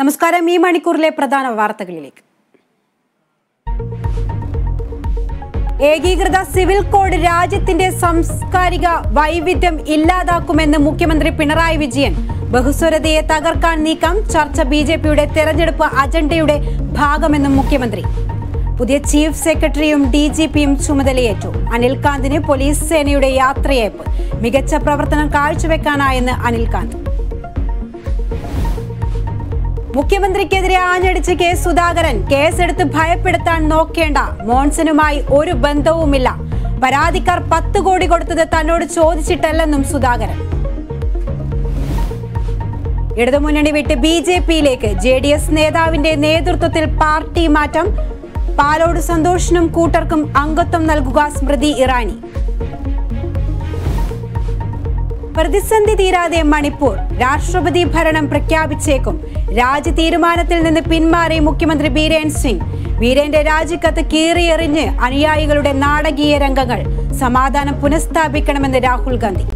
നമസ്കാരം ഈ മണിക്കൂറിലെ പ്രധാന വാർത്തകളിലേക്ക് ഏകീകൃത സിവിൽ കോഡ് രാജ്യത്തിന്റെ സാംസ്കാരിക വൈവിധ്യം ഇല്ലാതാക്കുമെന്ന് മുഖ്യമന്ത്രി പിണറായി വിജയൻ ബഹുസ്വരതയെ തകർക്കാൻ നീക്കം ചർച്ച ബിജെപിയുടെ തെരഞ്ഞെടുപ്പ് അജണ്ടയുടെ ഭാഗമെന്നും മുഖ്യമന്ത്രി പുതിയ ചീഫ് സെക്രട്ടറിയും ഡിജിപിയും ചുമതലയേറ്റു അനിൽകാന്തിന് പോലീസ് സേനയുടെ യാത്രയയപ്പ് മികച്ച പ്രവർത്തനം കാഴ്ചവെക്കാനായെന്ന് അനിൽകാന്ത് മുഖ്യമന്ത്രിക്കെതിരെ ആഞ്ഞടിച്ച് കെ സുധാകരൻ കേസെടുത്ത് ഭയപ്പെടുത്താൻ നോക്കേണ്ട മോൺസനുമായി ഒരു ബന്ധവുമില്ല പരാതിക്കാർ 10 കോടി കൊടുത്തത് തന്നോട് ചോദിച്ചിട്ടല്ലെന്നും സുധാകരൻ ഇടതുമുന്നണി വിട്ട് ബിജെപിയിലേക്ക് ജെഡിഎസ് നേതാവിന്റെ നേതൃത്വത്തിൽ പാർട്ടി മാറ്റം പാലോട് സന്തോഷിനും കൂട്ടർക്കും അംഗത്വം നൽകുക സ്മൃതി ഇറാനി പ്രതിസന്ധി തീരാതെ മണിപ്പൂർ രാഷ്ട്രപതി ഭരണം പ്രഖ്യാപിച്ചേക്കും രാജ്യ തീരുമാനത്തിൽ നിന്ന് പിന്മാറി മുഖ്യമന്ത്രി ബീരേൻ സിംഗ് വീരേന്റെ രാജിക്കത്ത് കീറിയെറിഞ്ഞ് അനുയായികളുടെ നാടകീയ രംഗങ്ങൾ സമാധാനം പുനഃസ്ഥാപിക്കണമെന്ന് രാഹുൽ ഗാന്ധി